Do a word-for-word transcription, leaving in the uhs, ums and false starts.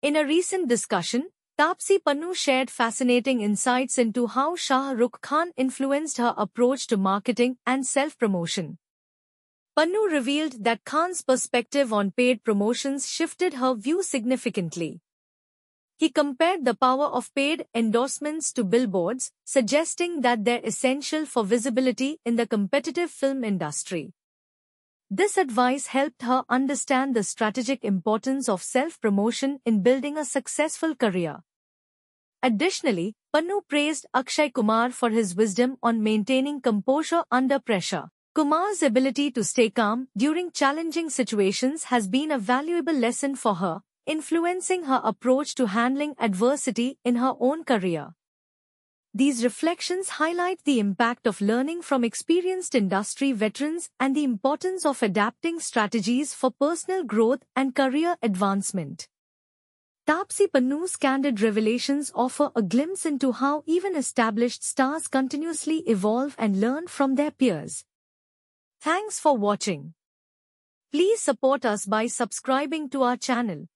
In a recent discussion, Taapsee Pannu shared fascinating insights into how Shah Rukh Khan influenced her approach to marketing and self-promotion. Pannu revealed that Khan's perspective on paid promotions shifted her view significantly. He compared the power of paid endorsements to billboards, suggesting that they're essential for visibility in the competitive film industry. This advice helped her understand the strategic importance of self-promotion in building a successful career. Additionally, Pannu praised Akshay Kumar for his wisdom on maintaining composure under pressure. Kumar's ability to stay calm during challenging situations has been a valuable lesson for her, influencing her approach to handling adversity in her own career. These reflections highlight the impact of learning from experienced industry veterans and the importance of adapting strategies for personal growth and career advancement. Taapsee Pannu's candid revelations offer a glimpse into how even established stars continuously evolve and learn from their peers. Thanks for watching. Please support us by subscribing to our channel.